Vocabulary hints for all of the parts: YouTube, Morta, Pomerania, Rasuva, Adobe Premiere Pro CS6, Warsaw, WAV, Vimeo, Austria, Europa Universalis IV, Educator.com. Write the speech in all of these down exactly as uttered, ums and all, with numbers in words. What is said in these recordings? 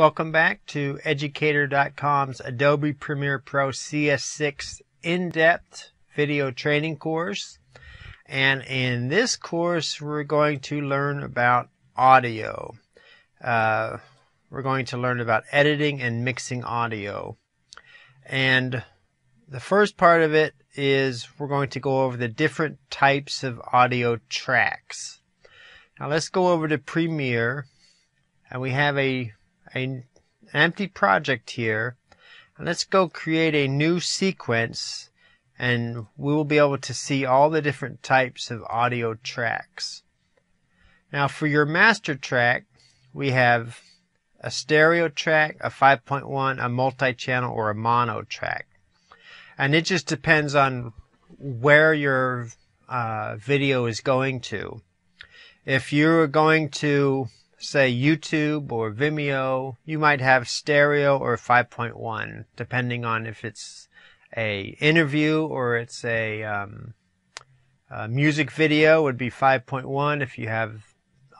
Welcome back to Educator dot com's Adobe Premiere Pro C S six in-depth video training course. And in this course, we're going to learn about audio. Uh, we're going to learn about editing and mixing audio. And the first part of it is we're going to go over the different types of audio tracks. Now let's go over to Premiere, and we have a an empty project here, and let's go create a new sequence, and we will be able to see all the different types of audio tracks. Now for your master track, we have a stereo track, a five point one, a multi-channel, or a mono track, and it just depends on where your uh, video is going to. If you're going to say YouTube or Vimeo, you might have stereo or five point one, depending on if it's a interview or it's a, um, a music video would be five point one if you have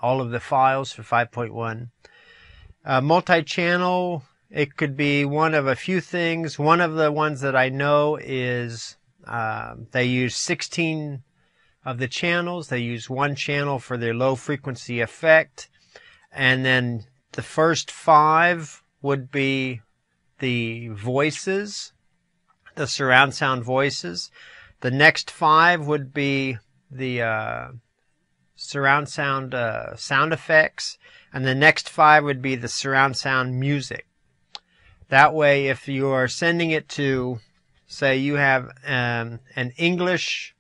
all of the files for five point one. Uh, multi-channel, it could be one of a few things. One of the ones that I know is uh, they use sixteen of the channels. They use one channel for their low frequency effect. And then the first five would be the voices, the surround sound voices. The next five would be the uh, surround sound uh, sound effects. And the next five would be the surround sound music. That way, if you are sending it to, say you have um, an English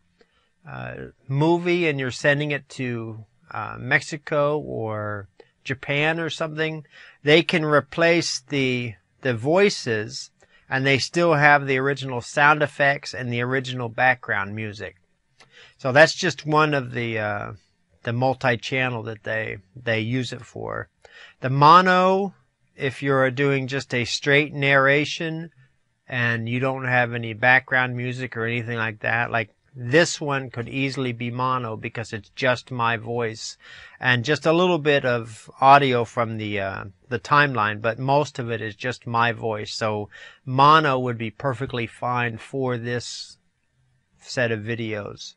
uh, movie and you're sending it to uh, Mexico or Japan or something, they can replace the the voices and they still have the original sound effects and the original background music. So that's just one of the uh, the multi-channel that they they use it for. The mono, if you're doing just a straight narration and you don't have any background music or anything like that, like this one could easily be mono because it's just my voice and just a little bit of audio from the uh, the timeline, but most of it is just my voice. So mono would be perfectly fine for this set of videos.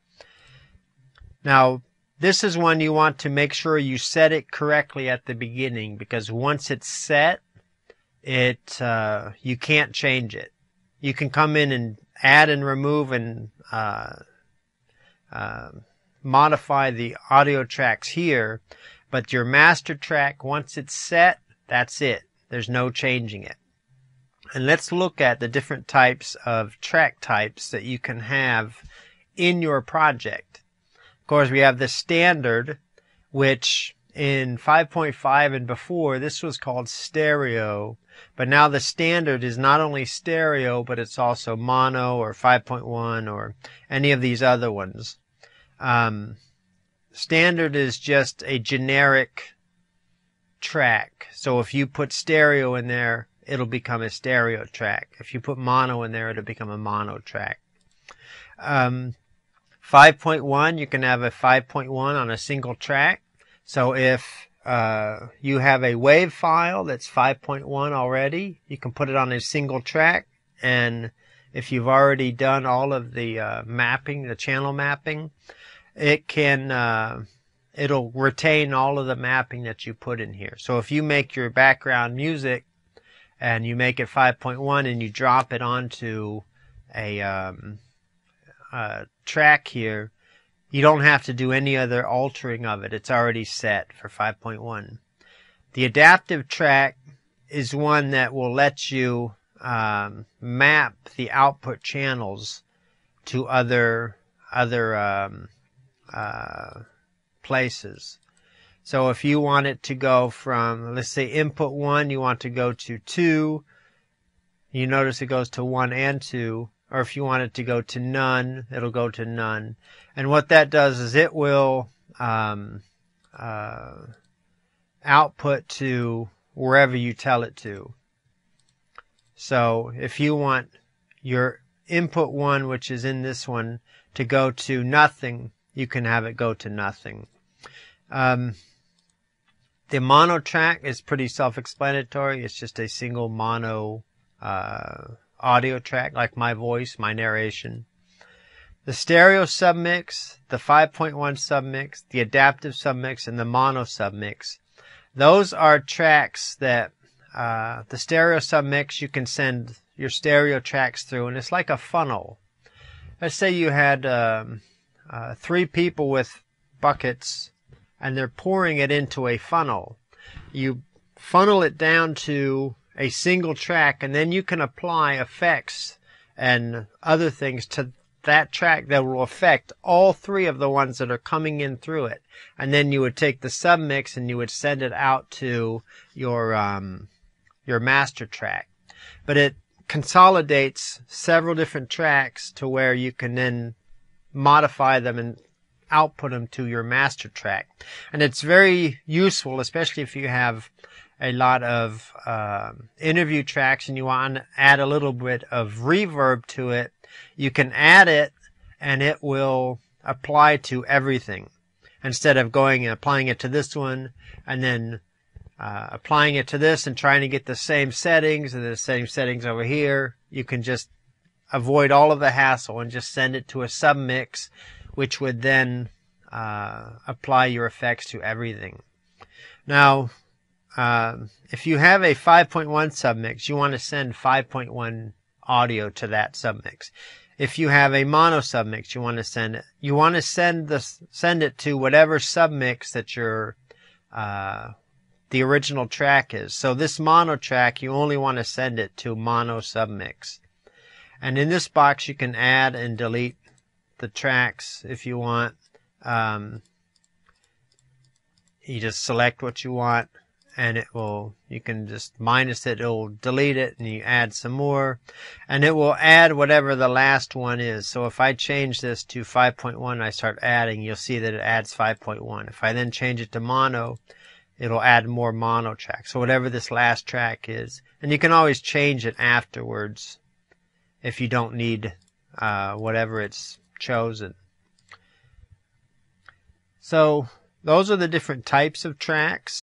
Now, this is one you want to make sure you set it correctly at the beginning, because once it's set, it uh, you can't change it. You can come in and add and remove and uh, uh, modify the audio tracks here, but your master track, once it's set, that's it. There's no changing it. And let's look at the different types of track types that you can have in your project. Of course, we have the standard, which in five point five and before, this was called stereo. But now the standard is not only stereo, but it's also mono or five point one or any of these other ones. Um, standard is just a generic track. So if you put stereo in there, it'll become a stereo track. If you put mono in there, it'll become a mono track. Um, five point one, you can have a five point one on a single track. So if Uh, you have a WAV file that's five point one already, you can put it on a single track, and if you've already done all of the uh, mapping, the channel mapping, it can uh, it'll retain all of the mapping that you put in here. So if you make your background music and you make it five point one and you drop it onto a, um, a track here, you don't have to do any other altering of it. It's already set for five point one. The adaptive track is one that will let you um, map the output channels to other other um, uh, places. So if you want it to go from, let's say, input one, you want to go to two, you notice it goes to one and two. Or if you want it to go to none, it'll go to none. And what that does is it will um, uh, output to wherever you tell it to. So if you want your input one, which is in this one, to go to nothing, you can have it go to nothing. Um, The mono track is pretty self-explanatory. It's just a single mono uh, audio track, like my voice, my narration. The stereo submix, the five point one submix, the adaptive submix, and the mono submix. Those are tracks that uh, the stereo submix, you can send your stereo tracks through, and it's like a funnel. Let's say you had um, uh, three people with buckets, and they're pouring it into a funnel. You funnel it down to a single track, and then you can apply effects and other things to that track that will affect all three of the ones that are coming in through it. And then you would take the submix and you would send it out to your um, your master track. But it consolidates several different tracks to where you can then modify them and output them to your master track. And it's very useful, especially if you have a lot of uh, interview tracks and you want to add a little bit of reverb to it. You can add it and it will apply to everything, instead of going and applying it to this one and then uh, applying it to this and trying to get the same settings and the same settings over here. You can just avoid all of the hassle and just send it to a submix, which would then uh, apply your effects to everything. Now, uh, if you have a five point one submix, you want to send five point one audio to that submix. If you have a mono submix, you want to send it. You want to send the send it to whatever submix that your uh, the original track is. So this mono track, you only want to send it to mono submix. And in this box, you can add and delete the tracks if you want. Um, you just select what you want, and it will, you can just minus it, it will delete it, and you add some more, and it will add whatever the last one is. So if I change this to five point one, I start adding, you'll see that it adds five point one. If I then change it to mono, it'll add more mono tracks. So whatever this last track is, and you can always change it afterwards if you don't need uh, whatever it's chosen. So those are the different types of tracks.